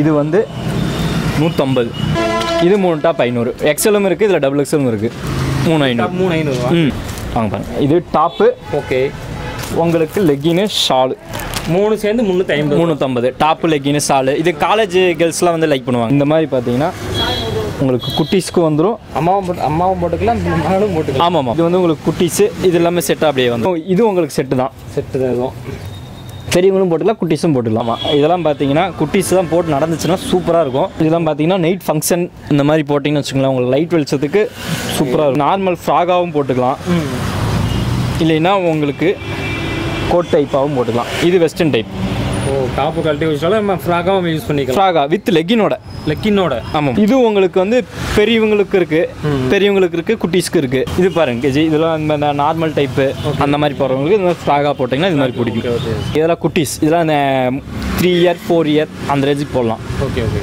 இது வந்து 150 இது 3 டாப் 500 XL ம் இருக்கு இதுல டபுள் XL ம் இருக்கு 3500 வாங்க பாருங்க இது டாப் ஓகே உங்களுக்கு லெகின் ஷால் மூணு சேர்ந்து 350 350 டாப் லெகின் ஷால் இது காலேஜ் गर्ल्सலாம் வந்து லைக் பண்ணுவாங்க இந்த மாதிரி பாத்தீங்கன்னா உங்களுக்கு குட்டீஸ்க்கு வந்துரும் அம்மாவும் போட்டுக்கலாம் மகனும் போட்டுக்கலாம் ஆமா ஆமா இது வந்து உங்களுக்கு குட்டீஸ் இது எல்லாமே செட் அப்படியே வந்து இது உங்களுக்கு செட் தான் இருக்கும் பெரியவங்களும் போட்டுக்கலாம் குட்டீஸும் போட்டுக்கலாம் இதெல்லாம் பார்த்தீங்கன்னா குட்டீஸ் தான் போட்டு நடந்துச்சுன்னா சூப்பராக இருக்கும் இதெல்லாம் பார்த்தீங்கன்னா நைட் ஃபங்க்ஷன் இந்த மாதிரி போட்டிங்கன்னு வச்சுக்கோங்களேன் உங்களுக்கு லைட் வெளிச்சத்துக்கு சூப்பராக இருக்கும் நார்மல் ஃப்ராகாகவும் போட்டுக்கலாம் இல்லைன்னா உங்களுக்கு கோட் டைப்பாகவும் போட்டுக்கலாம் இது வெஸ்டர்ன் டைப் ஓ டாப்பு கழட்டி வச்சாலும் நம்ம ஃப்ராகாவும் யூஸ் பண்ணிக்கலாம் ஃப்ராகா வித் லெக்கினோட ஆமாம் இது உங்களுக்கு வந்து பெரியவங்களுக்கு இருக்குது குட்டீஸ்க்கு இருக்குது இது பாருங்க கேஜி இதெல்லாம் இந்த நார்மல் டைப்பு அந்த மாதிரி போகிறவங்களுக்கு இந்த மாதிரி ஃப்ராகா போட்டிங்கன்னா இது மாதிரி பிடிக்கும் இதெல்லாம் குட்டீஸ் இதெல்லாம் அந்த 3 இயர் 4 இயர் அந்த ரேஞ்சுக்கு போடலாம் ஓகே ஓகே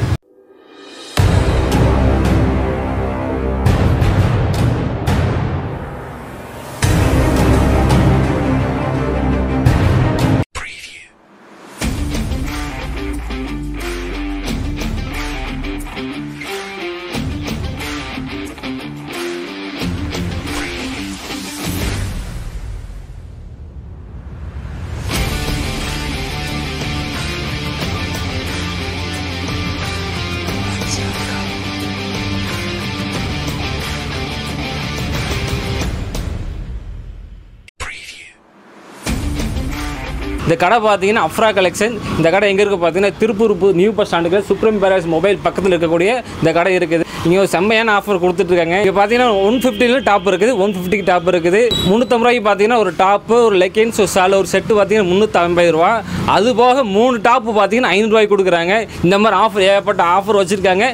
இந்த கடை பார்த்தீங்கன்னா அஃப்ரா கலெக்ஷன் இந்த கடை எங்கே இருக்குது பார்த்தீங்கன்னா திருப்பூர் நியூ பஸ் ஸ்டாண்டுக்கு சுப்ரீம் பேலஸ் மொபைல் பக்கத்தில் இருக்கக்கூடிய இந்த கடை இருக்குது இங்கே ஒரு செம்மையான ஆஃபர் கொடுத்துட்ருக்காங்க இங்கே பார்த்தீங்கன்னா 150 டாப் இருக்குது 150க்கு டாப் இருக்குது 350 ரூபாய்க்கு பார்த்தீங்கன்னா ஒரு டாப்பு ஒரு லெக்கின்ஸ் ஒரு ஷால் ஒரு செட்டு பார்த்தீங்கன்னா 350 ரூபா அது போக 3 டாப்பு பார்த்தீங்கன்னா 500 ரூபாய்க்கு கொடுக்குறாங்க இந்த மாதிரி ஆஃபர் ஏகப்பட்ட ஆஃபர் வச்சுருக்காங்க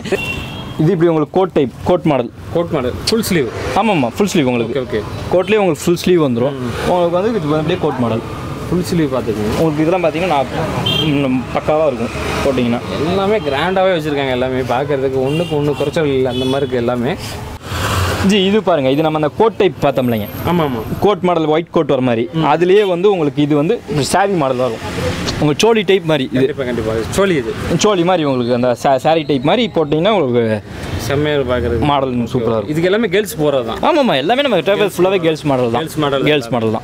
இது இப்படி உங்களுக்கு coat type coat model full sleeve ஆமாம்மா ஃபுல் ஸ்லீவ் உங்களுக்கு ஓகே கோட்லேயே உங்களுக்கு ஃபுல் ஸ்லீவ் வந்துடும் உங்களுக்கு வந்து இது அப்படியே கோட் மாடல் ஃபுல் சிலி பார்த்துக்கோங்க உங்களுக்கு இதெல்லாம் பார்த்தீங்கன்னா நான் பக்காவாக இருக்கும் போட்டிங்கன்னா எல்லாமே கிராண்டாகவே வச்சுருக்காங்க எல்லாமே பார்க்குறதுக்கு ஒன்றுக்கு குறைச்சல் இல்லை அந்த மாதிரி இருக்குது எல்லாமே ஜி இது பாருங்கள் இது நம்ம அந்த கோட் டைப் பார்த்தோம்லைங்க ஆமாம் ஆமாம் கோட் மாடல் ஒயிட் கோட் வர மாதிரி அதுலேயே வந்து உங்களுக்கு இது வந்து சாரி மாடல் வரும் உங்கள் சோலி டைப் மாதிரி இது கண்டிப்பாக சோலி மாதிரி உங்களுக்கு அந்த சாரி டைப் மாதிரி போட்டிங்கன்னா உங்களுக்கு செம்மையாக பார்க்குறது மாடல் சூப்பராக இருக்கும் இதுக்கு எல்லாமே கேர்ள்ஸ் போகிறது தான் ஆமாம் ஆமாம் எல்லாமே நம்ம டிராவல்ஸ் ஃபுல்லாகவே கேர்ள்ஸ் மாடல் தான்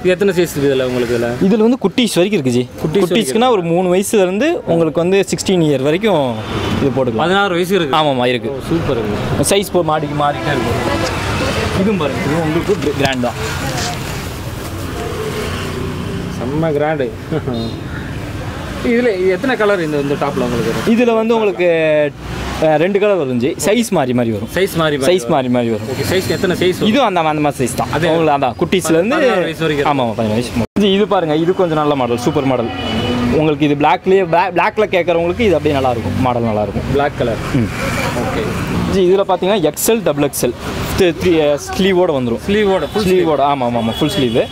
இது எத்தனை சைஸ் இருக்குது இதில் உங்களுக்கு இதில் வந்து குட்டீஸ் வரைக்கும் இருக்குது ஜி குட்டீஸ்க்குன்னா ஒரு 3 வயசுலேருந்து உங்களுக்கு வந்து 16 இயர் வரைக்கும் இது போட்டுக்கலாம் 16 வயசு இருக்குது ஆமாம் இருக்குது சூப்பர் இருக்குது சைஸ் போ மாறிக்கிட்டே இருக்கும் இதுவும் பாருங்க இது உங்களுக்கு கிராண்டா செம்ம கிராண்டு இதில் எத்தனை கலர் இந்த டாப்பில் உங்களுக்கு இதில் வந்து உங்களுக்கு 2 கலர் வரும் ஜி சைஸ் மாறி மாறி வரும் ஓகே சைஸ் எத்தனை சைஸ் இது அந்த மாதிரி சைஸ் தான் அது உங்களுக்கு அந்த குட்டீஸ்ல இருந்து 16 வயசு வரைக்கும் ஆமாம் 15 வயசு இது பாருங்க இது கொஞ்சம் நல்ல மாடல் சூப்பர் மாடல் உங்களுக்கு இது பிளாக்லேயே பிளாக்ல கேட்குறவங்களுக்கு இது அப்படியே நல்லாயிருக்கும் மாடல் நல்லாயிருக்கும் பிளாக் கலர் ஓகே ஜி இதில் பார்த்தீங்கன்னா எக்ஸ்எல் டபுள் எக்ஸ்எல் 3 ஸ்லீவோட வந்துடும் ஸ்லீவோட ஆமாம் ஆமாம் ஃபுல் ஸ்லீவு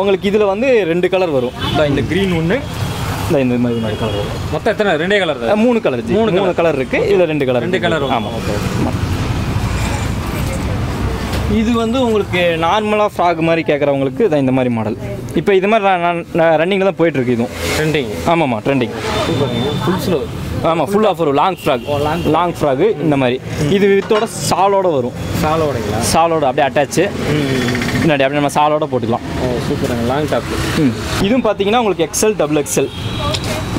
உங்களுக்கு இதில் வந்து 2 கலர் வரும் இந்த க்ரீன் ஒன்று இந்த மாதிரி கலர் வரும் மொத்தம் எத்தனை 2 கலர் 3 கலர் மூணு கலர் இருக்குது இதில் 2 கலர் ஆமாம் ஓகே இது வந்து உங்களுக்கு நார்மலாக ஃப்ராக் மாதிரி கேட்குறவங்களுக்கு இதான் இந்த மாதிரி மாடல் இப்போ இது மாதிரி நான் ரன்னிங்கில் தான் போயிட்டுருக்கு இதுவும் ட்ரெண்டிங் ஆமாம்மா ட்ரெண்டிங் ஃபுல் ஸ்லோ ஆமாம் ஃபுல் ஆஃப் வரும் லாங் ஃப்ராக் இந்த மாதிரி இது வித்தோட சாலோட வரும் சாலோட அப்படியே அட்டாச்சு பின்னாடி அப்படியே நம்ம சாலோட போட்டுக்கலாம் சூப்பராங்க லாங் டாப் இதுவும் பார்த்தீங்கன்னா உங்களுக்கு எக்ஸ்எல் டபுள் எக்ஸ்எல்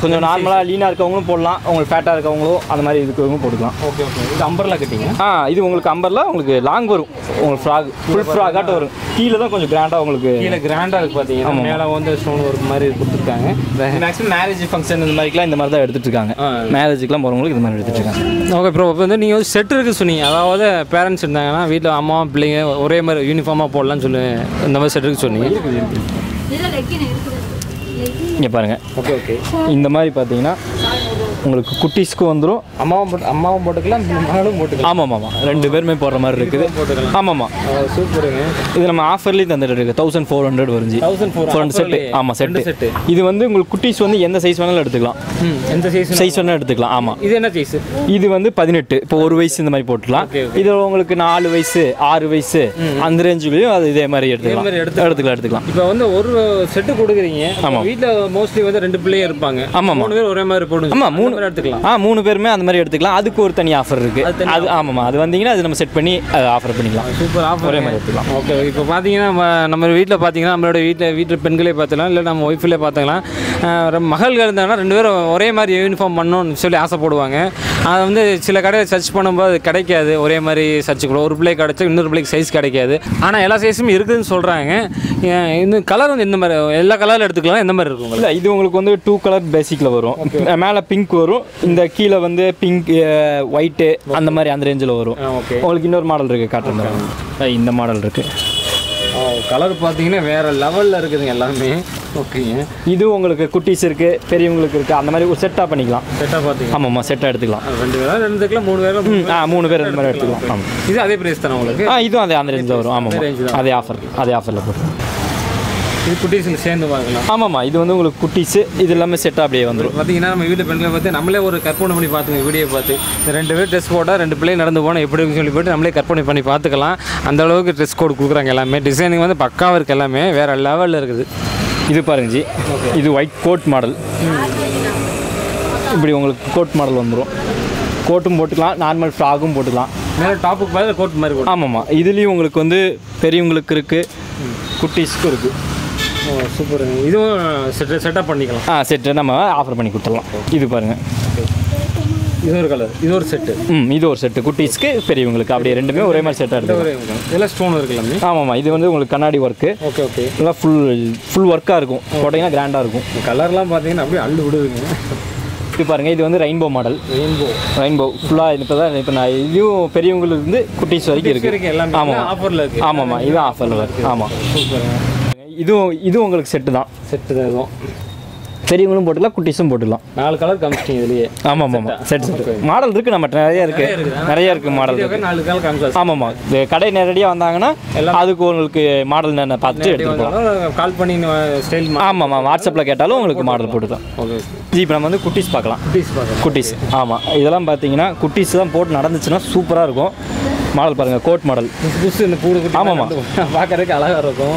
கொஞ்சம் நார்மலாக லீனாக இருக்கவங்களும் போடலாம் உங்களுக்கு ஃபேட்டாக இருக்கவங்களும் அந்த மாதிரி இருக்கிறவங்களும் போட்டுக்கலாம் ஓகே ஓகே இது அம்பர்லாம் கட்டிங்க இது உங்களுக்கு அம்பர்லாம் உங்களுக்கு லாங் வரும் உங்களுக்கு ஃப்ராக் ஃபுல் ஃப்ராகாட்ட வரும் கீழே தான் கொஞ்சம் கிராண்டாக உங்களுக்கு கீழே கிராண்டாக இருக்குது பார்த்தீங்கன்னா மேலே வந்து ஸ்டோன் ஒர்க் மாதிரி கொடுத்துருக்காங்க மேக்ஸிமம் மேரேஜ் ஃபங்க்ஷன் இந்த மாதிரிலாம் இந்த மாதிரி தான் எடுத்துகிட்ருக்காங்க மேரேஜுக்குலாம் போகிறவங்களுக்கு இது மாதிரி எடுத்துகிட்ருக்காங்க ஓகே ப்ரோ இப்போ வந்து நீங்கள் ஒரு செட் இருக்குது சொன்னீங்க அதாவது பேரண்ட்ஸ் இருந்தாங்கன்னா வீட்டில் அம்மா பிள்ளைங்க ஒரே மாதிரி யூனிஃபார்மாக போடலாம்னு சொல்லி இந்த மாதிரி செட் இருக்குது சொன்னீங்க இங்கே பாருங்கள் ஓகே ஓகே இந்த மாதிரி பார்த்தீங்கன்னா உங்களுக்கு குட்டீஸ்க்கு வந்துடும் அம்மாவும் போட்டுக்கலாம் மகனும் போட்டுக்கலாம் ஆமாம் ஆமாம் 2 பேருமே போடுற மாதிரி இருக்குது ஆமாம்மா சூப்பருங்க இது நம்ம ஆஃபர்லேயும் தந்துட்டு இருக்குது 1400 வருஞ்சி 1400 செட்டு ஆமாம் செட்டு இது வந்து உங்களுக்கு குட்டீஸ் வந்து எந்த சைஸ் வேணாலும் எடுத்துக்கலாம் எந்த சைஸ் வேணாலும் எடுத்துக்கலாம் ஆமாம் இது என்ன சைஸ் இது வந்து 18 இப்போ 1 வயசு இந்த மாதிரி போட்டுக்கலாம் இது உங்களுக்கு 4 வயசு 6 வயசு அந்த ரேஞ்சுலையும் அது இதே மாதிரி எடுத்துக்கலாம் இப்போ வந்து ஒரு செட்டு கொடுக்குறீங்க ஆமாம் வீட்டில் மோஸ்ட்லி வந்து 2 பிள்ளையே இருப்பாங்க ஆமாம் 3 பேர் ஒரே மாதிரி போடுங்க ஆமா மூணு பேர் எடுத்துக்கலாம். மூணு பேருமே அந்த மாதிரி எடுத்துக்கலாம். அதுக்கு ஒரு தனி ஆஃபர் இருக்கு. அது ஆமாம்மா அது வந்தீங்கன்னா அது நம்ம செட் பண்ணி ஆஃபர் பண்ணிக்கலாம். சூப்பர் ஆஃபர் ஒரே மாதிரி எடுத்துக்கலாம். ஓகே இப்போ பார்த்தீங்கன்னா நம்ம வீட்டில் பார்த்தீங்கன்னா நம்மளோட வீட்டில் பெண்களே பார்த்துக்கலாம், இல்லை நம்ம ஒய்ஃபிலே பார்த்துக்கலாம். மகள்கள் இருந்தாங்கன்னா ரெண்டு பேரும் ஒரே மாதிரி யூனிஃபார்ம் பண்ணணும்னு சொல்லி ஆசைப்படுவாங்க. அதை வந்து சில கடையில் சர்ச் பண்ணும்போது கிடைக்காது, ஒரே மாதிரி சர்ச் கூட ஒரு பிள்ளைக்கு கிடைச்சா இன்னொரு பிள்ளைக்கு சைஸ் கிடைக்காது. ஆனால் எல்லா சைஸும் இருக்குதுன்னு சொல்கிறாங்க. இன்னும் கலர் வந்து எந்த மாதிரி எல்லா கலரில் எடுத்துக்கலாம், எந்த மாதிரி இருக்கும்? இல்லை இது உங்களுக்கு வந்து 2 கலர் பேசிக்கில் வரும். மேலே பிங்க் வரும், இந்த கீழே வந்து பிங்க் ஒயிட்டு அந்த மாதிரி அந்த ரேஞ்சில் வரும். உங்களுக்கு இன்னொரு மாடல் இருக்குது காட்டுறேன், இந்த மாடல் இருக்குது. கலர் பார்த்தீங்கன்னா வேறு லெவலில் இருக்குதுங்க எல்லாமே. ஓகேங்க இது உங்களுக்கு குட்டீஸ் இருக்குது, பெரியவங்களுக்கு இருக்குது, அந்த மாதிரி ஒரு செட்டாக பண்ணிக்கலாம். செட்டாக பார்த்தீங்கன்னா ஆமாம்மா செட்டாக எடுத்துக்கலாம். 2 பேராக எடுத்துக்கலாம், 3 பேரும் 3 பேர் அந்த மாதிரி எடுத்துக்கலாம். ஆமாம் இது அதே ப்ரைஸ் தானே உங்களுக்கு? இதுவும் அதே அந்த ரேஞ்சில் வரும். ஆமாம் அதே ஆஃபர், அதே ஆஃபரில் போட்டு இது குட்டீஸுக்கு சேர்ந்து பார்க்கலாம். ஆமாம்மா இது வந்து உங்களுக்கு குட்டீஸு இது எல்லாமே செட்டாக அப்படியே வந்துடும். பார்த்தீங்கன்னா நம்ம வீட்டில் பெண்களை பார்த்து நம்மளே ஒரு கற்பனை பண்ணி பார்த்துங்க. வீடியோ பார்த்து 2 பேர் ட்ரெஸ் கோடாக 2 பிள்ளைங்க நடந்து போனால் எப்படி சொல்லி போய்ட்டு நம்மளே கற்பனை பண்ணி பார்த்துக்கலாம். அந்த அளவுக்கு ட்ரெஸ் கோடு கொடுக்குறாங்க. எல்லாமே டிசைனிங் வந்து பக்காவாக இருக்குது, எல்லாமே வேறு லெவலில் இருக்குது. இது பாருங்கஜி, இது ஒயிட் கோட் மாடல். இப்படி உங்களுக்கு கோட் மாடல் வந்துடும். கோட்டும் போட்டுக்கலாம், நார்மல் ஃப்ராகும் போட்டுக்கலாம். மேலே டாப்புக்கு பார்த்து கோட் மாதிரி போட்டு. ஆமாம்மா இதுலேயும் உங்களுக்கு வந்து பெரியவங்களுக்கு இருக்குது, குட்டீஸ்க்கும் இருக்குது. சூப்பர் இதுவும் செட்டப் பண்ணிக்கலாம். செட்டு நம்ம ஆஃபர் பண்ணி கொடுத்துடலாம். இது பாருங்கள், இது ஒரு கலர், இது ஒரு செட்டு. இது ஒரு செட்டு குட்டீஸ்க்கு பெரியவங்களுக்கு அப்படியே 2 பேருமே ஒரே மாதிரி செட்டாக இருக்குது. இதெல்லாம் ஸ்டோன் இருக்குல்ல? ஆமாம்மா இது வந்து உங்களுக்கு கண்ணாடி ஒர்க்கு. ஓகே ஓகே இதெல்லாம் ஃபுல் ஒர்க்காக இருக்கும், போட்டிங்கன்னா கிராண்டாக இருக்கும். கலர்லாம் பார்த்தீங்கன்னா அப்படியே அள்ளு விடுவீங்க. இது பாருங்கள், இது வந்து ரெயின்போ மாடல். ரெயின்போ ஃபுல்லாக இப்போ தான் இப்போ நான் இதுவும் பெரியவங்களுக்கு குட்டீஸ் வரைக்கும் இருக்குது. எல்லாம் ஆமாம் ஆஃபரில் இருக்குது. ஆமாம்மா இதுவும் ஆஃபரில் இருக்குது. ஆமாம் சூப்பர். இதுவும் உங்களுக்கு செட்டு தான் இதுவும் பெரியவங்களும் போட்டுக்கலாம், குட்டீஸும் போட்டுக்கலாம். 4 கலர் காமிச்சிட்டிங்க இதுலேயே? ஆமாம் செட்டு மாடல் இருக்குது, நம்ம நிறையா இருக்குது மாடல். 4 கலர் காமிச்சு. ஆமாம்மா கடை நேரடியாக வந்தாங்கன்னா அதுக்கு உங்களுக்கு மாடல் நான் பார்த்து எடுத்துக்கலாம். கால் பண்ணி ஸ்டைல். ஆமாம்மா வாட்ஸ்அப்பில் கேட்டாலும் உங்களுக்கு மாடல் போட்டுக்கலாம். ஓகே ஜி இப்போ நம்ம வந்து குட்டீஸ் பார்க்கலாம். குட்டீஸ் ஆமாம் இதெல்லாம் பார்த்தீங்கன்னா குட்டீஸ் தான் போட்டு நடந்துச்சுன்னா சூப்பராக இருக்கும். மாடல் பாருங்கள், கோட் மாடல். ஆமாம்மா பார்க்குறதுக்கு அழகாக இருக்கும்.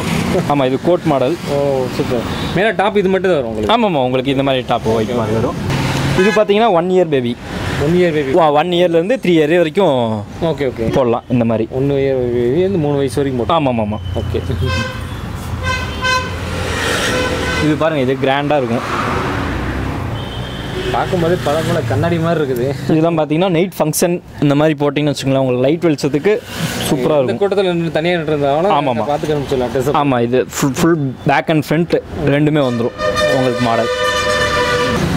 ஆமாம் இது கோட் மாடல். ஓ சூப்பர். மேலே டாப் இது மட்டும் தான் வரும் உங்களுக்கு? ஆமாம்மா உங்களுக்கு இந்த மாதிரி டாப் வைக்க மாதிரி வரும். இது பார்த்தீங்கன்னா 1 இயர் பேபி 1 இயர்லேருந்து 3 இயர் வரைக்கும் ஓகே ஓகே போடலாம். இந்த மாதிரி 1 இயர் பேபி 3 வயசு வரைக்கும் போடலாம். ஆமாம்மாம்மா ஓகே. இது பாருங்கள், இது கிராண்டாக இருக்கும் பார்க்கும்போது. பல கண்ணாடி மாதிரி இருக்குது. இதெல்லாம் பார்த்தீங்கன்னா நைட் ஃபங்க்ஷன் இந்த மாதிரி போட்டிங்கன்னு வச்சுக்கோங்களேன், உங்களுக்கு லைட் வெளிச்சத்துக்கு சூப்பராக இருக்கும். கூட்டத்தில் தனியாக இருந்தாலும் ஆமாம் பார்த்துக்கலாம். ஆமாம் இது ஃபுல் பேக் அண்ட் ஃப்ரண்ட் 2மே வந்துடும் உங்களுக்கு மாடல்.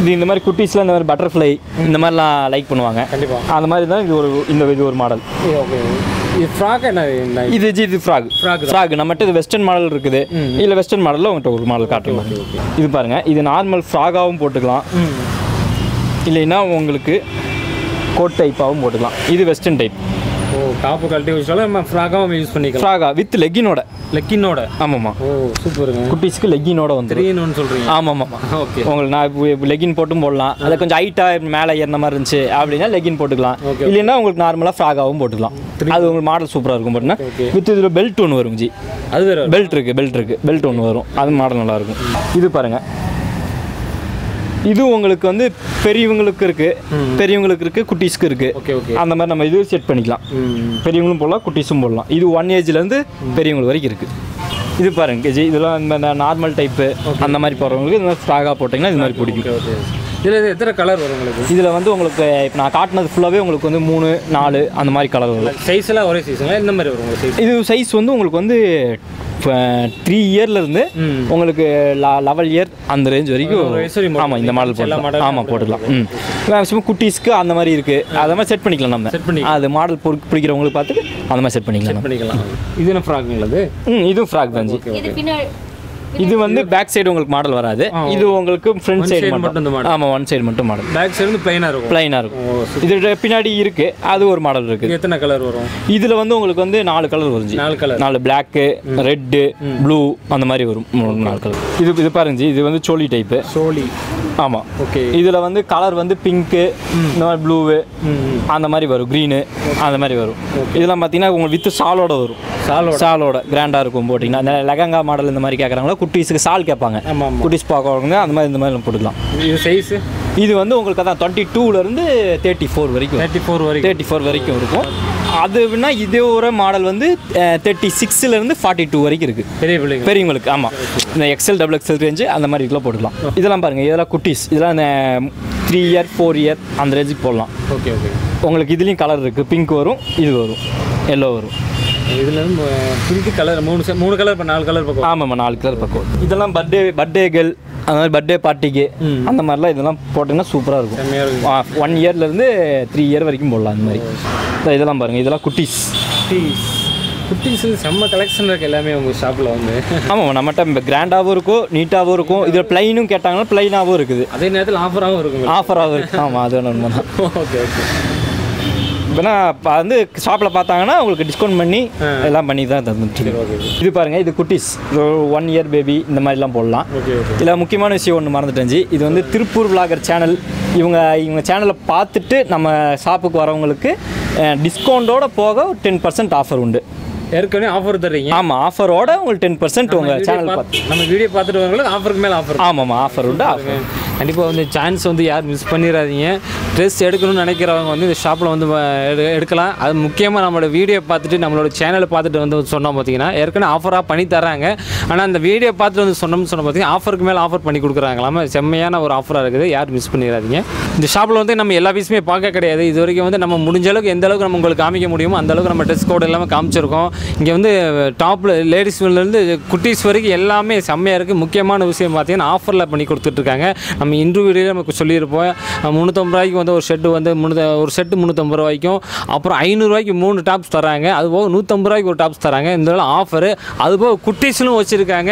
இது இந்த மாதிரி குட்டீஸ்லாம் இந்த மாதிரி பட்டர்ஃப்ளை இந்த மாதிரிலாம் லைக் பண்ணுவாங்க. கண்டிப்பாக அந்த மாதிரி தான் இது ஒரு இது ஒரு மாடல். ஓகே இது ஃப்ராக் என்ன? இது இது ஃப்ராக் நம்மகிட்ட இது வெஸ்டர்ன் மாடல் இருக்குது. இல்லை வெஸ்டர்ன் மாடலில் உங்கள்கிட்ட ஒரு மாடல் காட்டலாம். இது பாருங்கள், இது நார்மல் ஃப்ராகாகவும் போட்டுக்கலாம், இல்லைன்னா உங்களுக்கு கோட் டைப்பாகவும் போட்டுக்கலாம். இது வெஸ்டர்ன் டைப். ஓ டாப்பு கழட்டி வச்சாலும் நம்ம ஃப்ராகாகவும் யூஸ் பண்ணிக்கலாம். ஃப்ராகா வித் லெக்கினோட. ஆமாம்மா ஓ சூப்பருங்க. குட்டீஸ்க்கு லெக்கினோட வந்துடும் சொல்கிறீங்க? ஆமாம்மா ஓகே உங்களுக்கு நான் லெக்கின் போட்டும் போடலாம். அதை கொஞ்சம் ஹைட்டாக மேலே ஏறின மாதிரி இருந்துச்சு அப்படின்னா லெக்கின் போட்டுக்கலாம், இல்லைன்னா உங்களுக்கு நார்மலாக ஃப்ராகாகவும் போட்டுக்கலாம். அது உங்களுக்கு மாடல் சூப்பராக இருக்கும். போட்டுனா வித் இதில் பெல்ட் ஒன்று வரும் ஜி. அது வேறு பெல்ட் இருக்குது பெல்ட் ஒன்று வரும். அது மாடல் நல்லாயிருக்கும். இது பாருங்கள், இது உங்களுக்கு வந்து பெரியவங்களுக்கு இருக்குது குட்டீஸ்க்கு இருக்குது. அந்த மாதிரி நம்ம இது செட் பண்ணிக்கலாம். பெரியவங்களும் போடலாம், குட்டீஸும் போடலாம். இது 1 ஏஜ்லேருந்து பெரியவங்களுக்கு வரைக்கும் இருக்குது. இது பாருங்க ஜி, இதெல்லாம் இந்த நார்மல் டைப்பு அந்த மாதிரி போடுறவங்களுக்கு இந்த மாதிரி ஸ்டாகாக போட்டிங்கன்னா இது மாதிரி பிடிக்கும். இதில் எத்தனை கலர் வரும் உங்களுக்கு? இதில் வந்து உங்களுக்கு இப்போ நான் காட்டினது ஃபுல்லாகவே உங்களுக்கு வந்து 3, 4 அந்த மாதிரி கலர் வரும். சைஸ்லாம் ஒரே சைஸுங்களா? இந்த மாதிரி வரும் உங்களுக்கு சைஸ்? இது சைஸ் வந்து உங்களுக்கு வந்து 3 இயர்லேருந்து உங்களுக்கு 11 இயர் அந்த ரேஞ்ச் வரைக்கும். ஆமாம் இந்த மாடல் போடலாம். ஆமாம் போட்டுக்கலாம். மேக்ஸிமம் குட்டீஸ்க்கு அந்த மாதிரி இருக்குது. அதை மாதிரி செட் பண்ணிக்கலாம் நம்ம. அது மாடல் பிடிக்கிறவங்களுக்கு பார்த்துட்டு அந்த மாதிரி செட் பண்ணிக்கலாம். இது என்ன ஃப்ராக்குங்களா? அது இதுவும் ஃப்ராக் தான். இது வந்து பேக் சைடு உங்களுக்கு மாடல் வராது. இது உங்களுக்கு ஃப்ரண்ட் சைடு மட்டும். ஆமாம் 1 சைடு மட்டும் மாடல். பேக் சைடு பிளைனாக இருக்கும். இது பின்னாடி இருக்கு, அது ஒரு மாடல் இருக்குது. எத்தனை கலர் வரும்? இதில் வந்து உங்களுக்கு வந்து 4 கலர் வரும். 4 பிளாக்கு, ரெட்டு, ப்ளூ அந்த மாதிரி வரும். 4 கலர். இது பாருங்க, இது வந்து சோலி டைப்பு. சோலி ஆமாம் ஓகே. இதில் வந்து கலர் வந்து பிங்க்கு இந்த மாதிரி ப்ளூவு அந்த மாதிரி வரும், க்ரீனு அந்த மாதிரி வரும். இதெல்லாம் பார்த்தீங்கன்னா உங்களுக்கு வித்து சாலோட வரும். சாலோட கிராண்டாக இருக்கும். போட்டிங்கன்னா லெகங்கா மாடல் இந்த மாதிரி கேட்குறாங்களா குட்டீஸுக்கு சால் கேட்பாங்க. குட்டீஸ் பார்க்குறவங்க அந்த மாதிரி இந்த மாதிரி போட்டுக்கலாம். இது சைஸு இது வந்து உங்களுக்கு அதான் 22லேருந்து 34 வரைக்கும் 34 வரைக்கும் இருக்கும். அதுனா இதே ஒரு மாடல் வந்து 36லேருந்து 42 வரைக்கும் இருக்குது பெரியவங்களுக்கு. ஆமாம், இந்த எக்ஸ்எல் டபுள் எக்ஸ்எல் ரேஞ்சு அந்த மாதிரி இதுக்குள்ள போட்டுக்கலாம். இதெல்லாம் பாருங்கள், இதெல்லாம் குட்டிஸ், இதெல்லாம் இந்த 3 இயர் 4 இயர் அந்த ரேஞ்சுக்கு போடலாம். Okay okay. உங்களுக்கு இதுலேயும் கலர் இருக்குது, பிங்க் வரும், இது வரும், எல்லோ வரும். இதுலேருந்து பிங்க் கலர் மூணு கலர் இப்போ 4 கலர் பக்கம். ஆமாம்மா, 4 கலர் பக்கம். இதெல்லாம் பர்த்டேகள் அந்த மாதிரி பர்த்டே பார்ட்டிக்கு அந்த மாதிரிலாம் இதெல்லாம் போட்டிங்கன்னா சூப்பராக இருக்கும். 1 இயர்லேருந்து 3 இயர் வரைக்கும் போடலாம் அந்த மாதிரி. இதெல்லாம் பாருங்கள், இதெல்லாம் குட்டிஸ். குட்டிஸ் செம்ம கலெக்ஷன் இருக்குது எல்லாமே உங்கள் ஷாப்பில் வந்து. ஆமாம், நம்மகிட்ட கிராண்டாகவும் இருக்கும், நீட்டாகவும் இருக்கும். இதில் ப்ளைனும் கேட்டாங்கன்னா ப்ளைனாகவும் இருக்குது, அதே நேரத்தில் ஆஃபராகவும் இருக்கும். ஆஃபராகவும் இருக்குது. ஆமாம், அது ஒன்று தான். Okay okay. இப்போனா வந்து ஷாப்பில் பார்த்தாங்கன்னா உங்களுக்கு டிஸ்கவுண்ட் பண்ணி எல்லாம் பண்ணி தான் தந்துட்டு. இது பாருங்கள், இது குட்டிஸ், 1 இயர் பேபி இந்த மாதிரிலாம் போடலாம். இதில் முக்கியமான விஷயம் ஒன்று மறந்துட்டேன்ச்சு. இது வந்து திருப்பூர் விளாகர் சேனல், இவங்க சேனலை பார்த்துட்டு நம்ம ஷாப்புக்கு வரவங்களுக்கு டிஸ்கவுண்டோடு போக 10% ஆஃபர் உண்டு. ஏற்கனவே ஆஃபர் தரீங்க. ஆமாம், ஆஃபரோட உங்களுக்கு 10% உங்கள் சேனல் பார்த்து நம்ம வீடியோ பார்த்துட்டு வரவங்களுக்கு ஆஃபருக்கு மேலே ஆஃபர். ஆமாம், ஆஃபர் உண்டு. ஆஃபர் கண்டிப்பாக வந்து சான்ஸ் வந்து யாரும் மிஸ் பண்ணிடாதீங்க. ட்ரெஸ் எடுக்கணும்னு நினைக்கிறவங்க வந்து இந்த ஷாப்பில் வந்து எடுக்கலாம். அது முக்கியமாக நம்மளோட வீடியோ பார்த்துட்டு நம்மளோட சேனலை பார்த்துட்டு வந்து சொன்னோம் பார்த்தீங்கன்னா ஏற்கனவே ஆஃபராக பண்ணி தராங்க. ஆனால் அந்த வீடியோ பார்த்துட்டு வந்து சொன்னோம்னு சொன்னால் பார்த்தீங்கன்னா ஆஃபருக்கு மேலே ஆஃபர் பண்ணி கொடுக்குறாங்களாம. செம்மையான ஒரு ஆஃபராக இருக்குது, யாரும் மிஸ் பண்ணிடாதீங்க. இந்த ஷாப்பில் வந்து நம்ம எல்லா பீஸுமே பார்க்க கிடையாது. இது வரைக்கும் வந்து நம்ம முடிஞ்ச அளவுக்கு எந்த அளவுக்கு நம்ம உங்களுக்கு காமிக்க முடியுமோ அந்தளவுக்கு நம்ம ட்ரெஸ் கோட் எல்லாமே காமிச்சிருக்கோம். இங்கே வந்து டாப்பில் லேடிஸ்லேருந்து குட்டீஸ் வரைக்கும் எல்லாமே செம்மையாக இருக்குது. முக்கியமான விஷயம் பார்த்தீங்கன்னா ஆஃபரில் பண்ணி கொடுத்துட்ருக்காங்க. நம்ம இன்டர்வியூலேயே நமக்கு சொல்லியிருப்போம், 350 ரூபாய்க்கு வந்து ஒரு ஷெட்டு வந்து ஒரு செட்டு 350 ரூபாய்க்கும், அப்புறம் 500 ரூபாய்க்கு 3 டாப்ஸ் தராங்க. அதுபோக 150 ரூபாய்க்கு ஒரு டாப்ஸ் தராங்க. இந்த ஆஃபரு அதுபோக குட்டீஸ்லும் வச்சுருக்காங்க.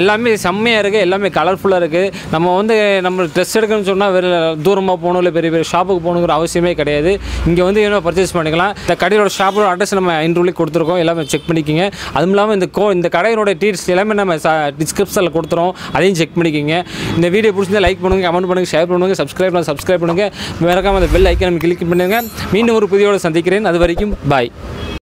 எல்லாமே செம்மையாக இருக்குது, எல்லாமே கலர்ஃபுல்லாக இருக்குது. நம்ம வந்து நம்ம ட்ரெஸ் எடுக்கணும்னு சொன்னால் வேறு தூரமாக போகணும், இல்லை பெரிய பெரிய ஷாப்புக்கு போகணுங்கிற அவசியமே கிடையாது. இங்கே வந்து என்ன பர்ச்சேஸ் பண்ணிக்கலாம். இந்த கடையோட ஷாப்போட அட்ரஸ் நம்ம இன்டர்வியூலேயே கொடுத்துருக்கோம், எல்லாமே செக் பண்ணிக்கோங்க. அதுவும் இல்லாமல் இந்த கடையினோட டீல்ஸ் எல்லாமே நம்ம டிஸ்கிரிப்ஷனில் கொடுத்துறோம், அதையும் செக் பண்ணிக்கோங்க. இந்த வீடியோ பிடிச்சிருந்தால் லைக் பண்ணுங்கள், கமெண்ட் பண்ணுங்கள், ஷேர் பண்ணுங்கள், சப்ஸ்கிரைப் பண்ணுங்கள். மறக்காமல் அந்த பெல் ஐக்கான் கிளிக் பண்ணுங்கள். மீண்டும் ஒரு புதியோடு சந்திக்கிறேன். அது வரைக்கும் பாய்.